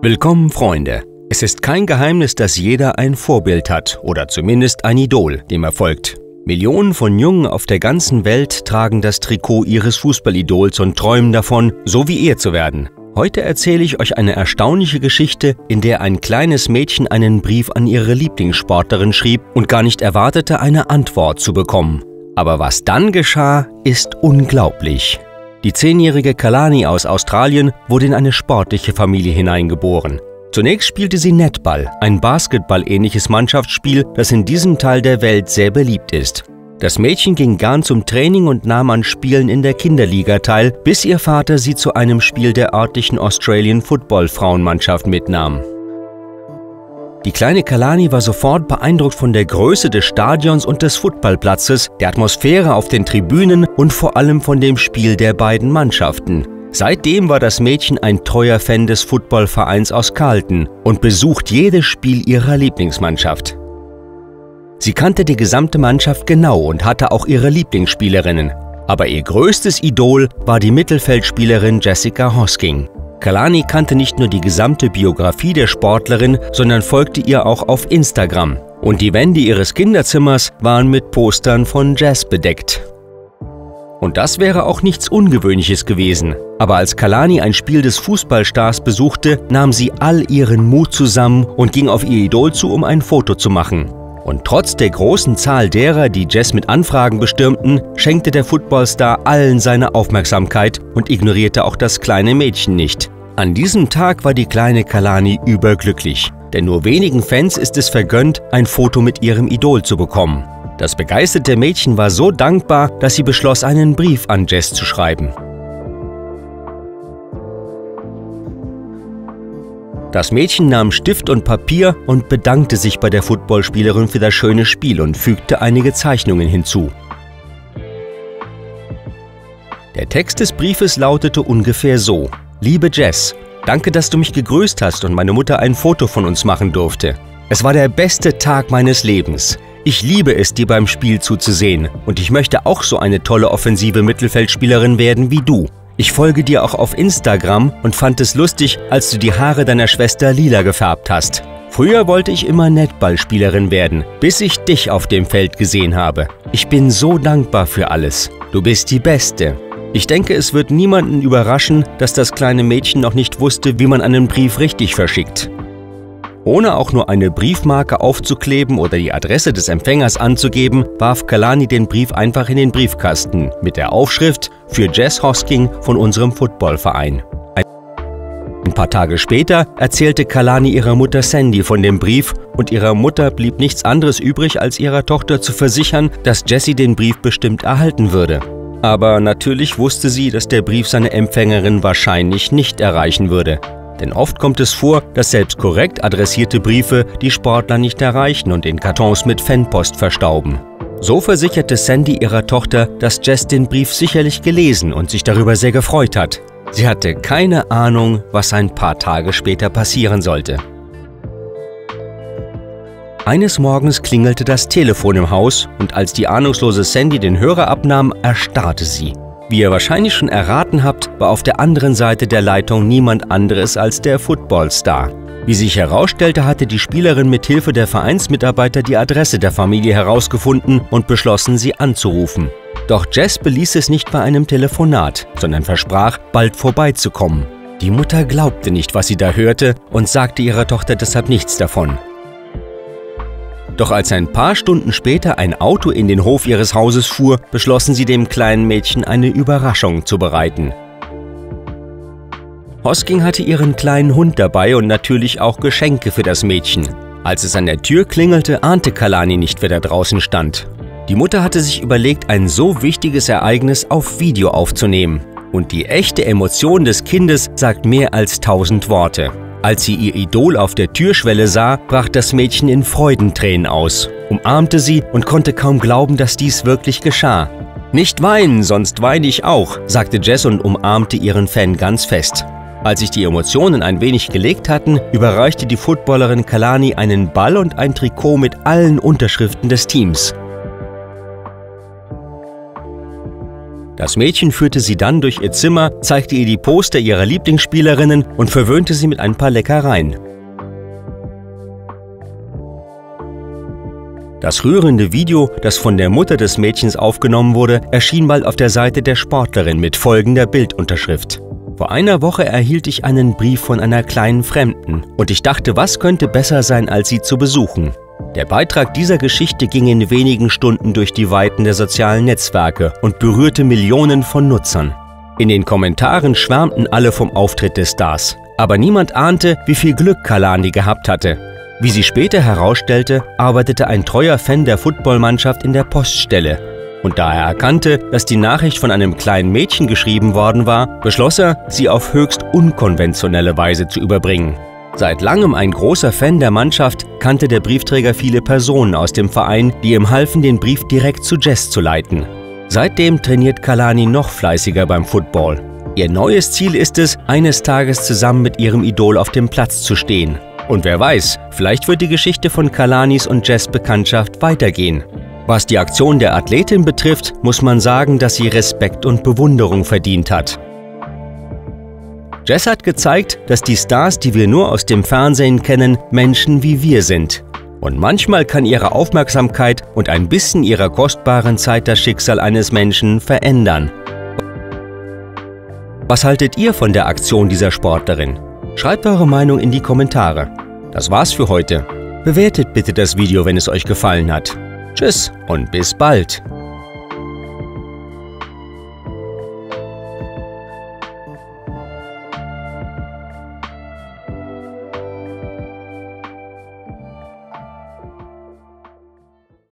Willkommen, Freunde. Es ist kein Geheimnis, dass jeder ein Vorbild hat oder zumindest ein Idol, dem er folgt. Millionen von Jungen auf der ganzen Welt tragen das Trikot ihres Fußballidols und träumen davon, so wie er zu werden. Heute erzähle ich euch eine erstaunliche Geschichte, in der ein kleines Mädchen einen Brief an ihre Lieblingssportlerin schrieb und gar nicht erwartete, eine Antwort zu bekommen. Aber was dann geschah, ist unglaublich. Die 10-jährige Kalani aus Australien wurde in eine sportliche Familie hineingeboren. Zunächst spielte sie Netball, ein basketballähnliches Mannschaftsspiel, das in diesem Teil der Welt sehr beliebt ist. Das Mädchen ging gern zum Training und nahm an Spielen in der Kinderliga teil, bis ihr Vater sie zu einem Spiel der örtlichen Australian Football Frauenmannschaft mitnahm. Die kleine Kalani war sofort beeindruckt von der Größe des Stadions und des Footballplatzes, der Atmosphäre auf den Tribünen und vor allem von dem Spiel der beiden Mannschaften. Seitdem war das Mädchen ein treuer Fan des Footballvereins aus Carlton und besucht jedes Spiel ihrer Lieblingsmannschaft. Sie kannte die gesamte Mannschaft genau und hatte auch ihre Lieblingsspielerinnen. Aber ihr größtes Idol war die Mittelfeldspielerin Jessica Hosking. Kalani kannte nicht nur die gesamte Biografie der Sportlerin, sondern folgte ihr auch auf Instagram. Und die Wände ihres Kinderzimmers waren mit Postern von Jazz bedeckt. Und das wäre auch nichts Ungewöhnliches gewesen. Aber als Kalani ein Spiel des Fußballstars besuchte, nahm sie all ihren Mut zusammen und ging auf ihr Idol zu, um ein Foto zu machen. Und trotz der großen Zahl derer, die Jess mit Anfragen bestürmten, schenkte der Footballstar allen seine Aufmerksamkeit und ignorierte auch das kleine Mädchen nicht. An diesem Tag war die kleine Kalani überglücklich, denn nur wenigen Fans ist es vergönnt, ein Foto mit ihrem Idol zu bekommen. Das begeisterte Mädchen war so dankbar, dass sie beschloss, einen Brief an Jess zu schreiben. Das Mädchen nahm Stift und Papier und bedankte sich bei der Footballspielerin für das schöne Spiel und fügte einige Zeichnungen hinzu. Der Text des Briefes lautete ungefähr so: Liebe Jess, danke, dass du mich gegrüßt hast und meine Mutter ein Foto von uns machen durfte. Es war der beste Tag meines Lebens. Ich liebe es, dir beim Spiel zuzusehen und ich möchte auch so eine tolle offensive Mittelfeldspielerin werden wie du. Ich folge dir auch auf Instagram und fand es lustig, als du die Haare deiner Schwester lila gefärbt hast. Früher wollte ich immer Netballspielerin werden, bis ich dich auf dem Feld gesehen habe. Ich bin so dankbar für alles. Du bist die Beste. Ich denke, es wird niemanden überraschen, dass das kleine Mädchen noch nicht wusste, wie man einen Brief richtig verschickt. Ohne auch nur eine Briefmarke aufzukleben oder die Adresse des Empfängers anzugeben, warf Kalani den Brief einfach in den Briefkasten mit der Aufschrift „Für Jess Hosking von unserem Footballverein“. Ein paar Tage später erzählte Kalani ihrer Mutter Sandy von dem Brief und ihrer Mutter blieb nichts anderes übrig, als ihrer Tochter zu versichern, dass Jessie den Brief bestimmt erhalten würde. Aber natürlich wusste sie, dass der Brief seine Empfängerin wahrscheinlich nicht erreichen würde. Denn oft kommt es vor, dass selbst korrekt adressierte Briefe die Sportler nicht erreichen und in Kartons mit Fanpost verstauben. So versicherte Sandy ihrer Tochter, dass Jess den Brief sicherlich gelesen und sich darüber sehr gefreut hat. Sie hatte keine Ahnung, was ein paar Tage später passieren sollte. Eines Morgens klingelte das Telefon im Haus und als die ahnungslose Sandy den Hörer abnahm, erstarrte sie. Wie ihr wahrscheinlich schon erraten habt, war auf der anderen Seite der Leitung niemand anderes als der Footballstar. Wie sich herausstellte, hatte die Spielerin mithilfe der Vereinsmitarbeiter die Adresse der Familie herausgefunden und beschlossen, sie anzurufen. Doch Jess beließ es nicht bei einem Telefonat, sondern versprach, bald vorbeizukommen. Die Mutter glaubte nicht, was sie da hörte und sagte ihrer Tochter deshalb nichts davon. Doch als ein paar Stunden später ein Auto in den Hof ihres Hauses fuhr, beschlossen sie, dem kleinen Mädchen eine Überraschung zu bereiten. Hosking hatte ihren kleinen Hund dabei und natürlich auch Geschenke für das Mädchen. Als es an der Tür klingelte, ahnte Kalani nicht, wer da draußen stand. Die Mutter hatte sich überlegt, ein so wichtiges Ereignis auf Video aufzunehmen. Und die echte Emotion des Kindes sagt mehr als 1000 Worte. Als sie ihr Idol auf der Türschwelle sah, brach das Mädchen in Freudentränen aus, umarmte sie und konnte kaum glauben, dass dies wirklich geschah. Nicht weinen, sonst weine ich auch, sagte Jess und umarmte ihren Fan ganz fest. Als sich die Emotionen ein wenig gelegt hatten, überreichte die Footballerin Kalani einen Ball und ein Trikot mit allen Unterschriften des Teams. Das Mädchen führte sie dann durch ihr Zimmer, zeigte ihr die Poster ihrer Lieblingsspielerinnen und verwöhnte sie mit ein paar Leckereien. Das rührende Video, das von der Mutter des Mädchens aufgenommen wurde, erschien bald auf der Seite der Sportlerin mit folgender Bildunterschrift: Vor einer Woche erhielt ich einen Brief von einer kleinen Fremden und ich dachte, was könnte besser sein, als sie zu besuchen. Der Beitrag dieser Geschichte ging in wenigen Stunden durch die Weiten der sozialen Netzwerke und berührte Millionen von Nutzern. In den Kommentaren schwärmten alle vom Auftritt des Stars, aber niemand ahnte, wie viel Glück Kalani gehabt hatte. Wie sie später herausstellte, arbeitete ein treuer Fan der Footballmannschaft in der Poststelle. Und da er erkannte, dass die Nachricht von einem kleinen Mädchen geschrieben worden war, beschloss er, sie auf höchst unkonventionelle Weise zu überbringen. Seit langem ein großer Fan der Mannschaft, kannte der Briefträger viele Personen aus dem Verein, die ihm halfen, den Brief direkt zu Jazz zu leiten. Seitdem trainiert Kalani noch fleißiger beim Football. Ihr neues Ziel ist es, eines Tages zusammen mit ihrem Idol auf dem Platz zu stehen. Und wer weiß, vielleicht wird die Geschichte von Kalanis und Jazz Bekanntschaft weitergehen. Was die Aktion der Athletin betrifft, muss man sagen, dass sie Respekt und Bewunderung verdient hat. Jazz hat gezeigt, dass die Stars, die wir nur aus dem Fernsehen kennen, Menschen wie wir sind. Und manchmal kann ihre Aufmerksamkeit und ein bisschen ihrer kostbaren Zeit das Schicksal eines Menschen verändern. Was haltet ihr von der Aktion dieser Sportlerin? Schreibt eure Meinung in die Kommentare. Das war's für heute. Bewertet bitte das Video, wenn es euch gefallen hat. Tschüss und bis bald!